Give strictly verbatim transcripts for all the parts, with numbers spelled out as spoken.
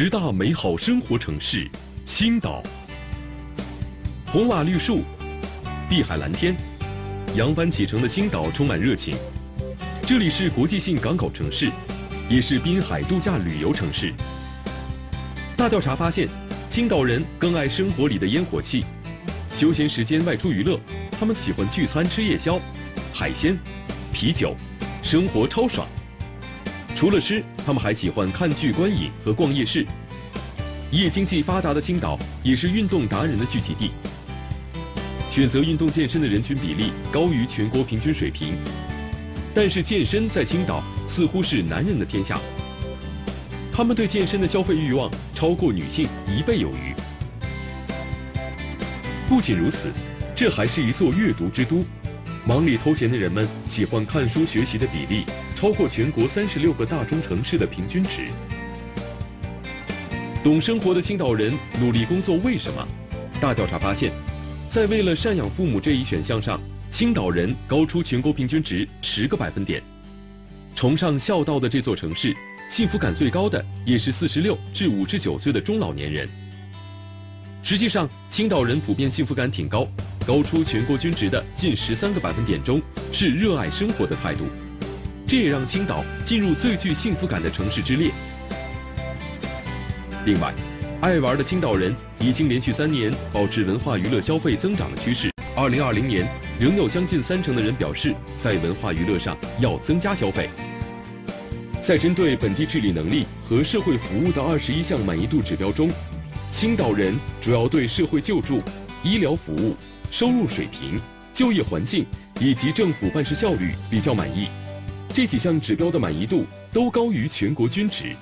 十大美好生活城市，青岛。红瓦绿树，碧海蓝天，扬帆启程的青岛充满热情。这里是国际性港口城市，也是滨海度假旅游城市。大调查发现，青岛人更爱生活里的烟火气。休闲时间外出娱乐，他们喜欢聚餐吃夜宵，海鲜、啤酒，生活超爽。 除了吃，他们还喜欢看剧、观影和逛夜市。夜经济发达的青岛也是运动达人的聚集地，选择运动健身的人群比例高于全国平均水平。但是健身在青岛似乎是男人的天下，他们对健身的消费欲望超过女性一倍有余。不仅如此，这还是一座阅读之都。 忙里偷闲的人们喜欢看书学习的比例超过全国三十六个大中城市的平均值。懂生活的青岛人努力工作，为什么？大调查发现，在为了赡养父母这一选项上，青岛人高出全国平均值十个百分点。崇尚孝道的这座城市，幸福感最高的也是四十六至五十九岁的中老年人。实际上，青岛人普遍幸福感挺高。 高出全国均值的近十三个百分点中，是热爱生活的态度，这也让青岛进入最具幸福感的城市之列。另外，爱玩的青岛人已经连续三年保持文化娱乐消费增长的趋势。二零二零年，仍有将近三成的人表示在文化娱乐上要增加消费。在针对本地治理能力和社会服务的二十一项满意度指标中，青岛人主要对社会救助、医疗服务、 收入水平、就业环境以及政府办事效率比较满意，这几项指标的满意度都高于全国均值。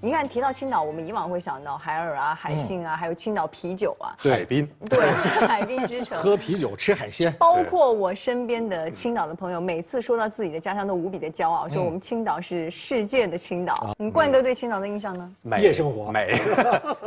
你看，提到青岛，我们以往会想到海尔啊、海信啊，嗯、还有青岛啤酒啊，海滨，对，海滨之城，喝啤酒吃海鲜。包括我身边的青岛的朋友，每次说到自己的家乡，都无比的骄傲，说我们青岛是世界的青岛。嗯、你冠哥对青岛的印象呢？美，夜生活，美，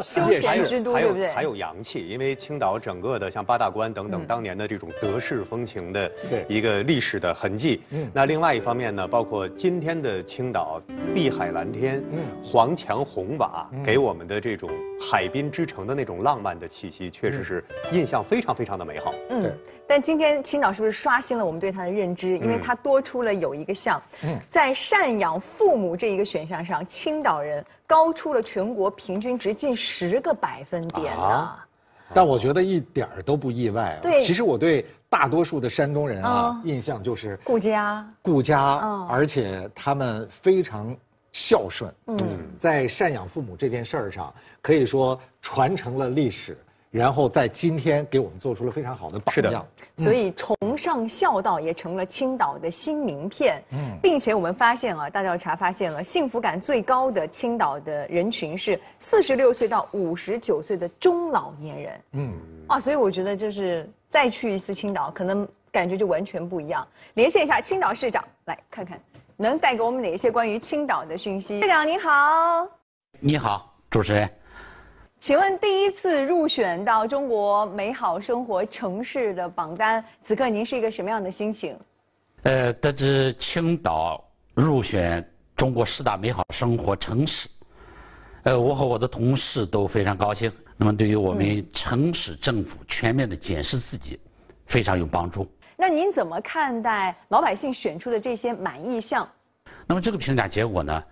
休闲之都，对不对？还有洋气，因为青岛整个的像八大关等等，当年的这种德式风情的一个历史的痕迹。嗯、那另外一方面呢，包括今天的青岛，碧海蓝天，嗯，黄。 墙红瓦给我们的这种海滨之城的那种浪漫的气息，确实是印象非常非常的美好。嗯，但今天青岛是不是刷新了我们对它的认知？因为它多出了有一个项，嗯、在赡养父母这一个选项上，青岛人高出了全国平均值近十个百分点呢、啊。 但我觉得一点儿都不意外、啊。对，其实我对大多数的山东人啊，嗯、印象就是顾家，顾家，嗯、而且他们非常 孝顺，嗯，在赡养父母这件事儿上，可以说传承了历史，然后在今天给我们做出了非常好的榜样。嗯、所以，崇尚孝道也成了青岛的新名片。嗯，并且我们发现啊，大调查发现了幸福感最高的青岛的人群是四十六岁到五十九岁的中老年人。嗯，啊，所以我觉得就是再去一次青岛，可能感觉就完全不一样。连线一下青岛市长，来看看 能带给我们哪些关于青岛的讯息？市长您好，你好，主持人，请问第一次入选到中国美好生活城市的榜单，此刻您是一个什么样的心情？呃，得知青岛入选中国十大美好生活城市，呃，我和我的同事都非常高兴。那么，对于我们城市政府全面的检视自己，嗯、非常有帮助。 那您怎么看待老百姓选出的这些满意项？那么这个评价结果呢？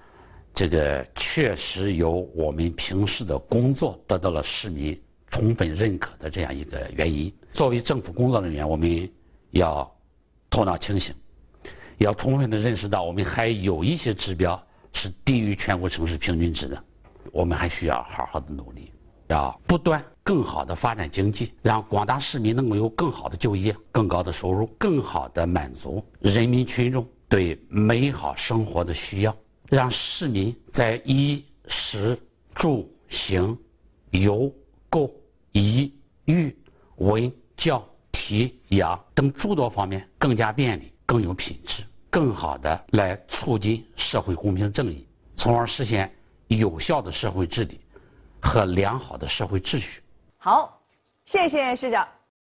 这个确实由我们平时的工作得到了市民充分认可的这样一个原因。作为政府工作人员，我们要头脑清醒，要充分的认识到我们还有一些指标是低于全国城市平均值的，我们还需要好好的努力，要不断 更好的发展经济，让广大市民能够有更好的就业、更高的收入，更好的满足人民群众对美好生活的需要，让市民在衣食住行、游购、医育、文教、体养等诸多方面更加便利、更有品质，更好的来促进社会公平正义，从而实现有效的社会治理和良好的社会秩序。 好，谢谢市长。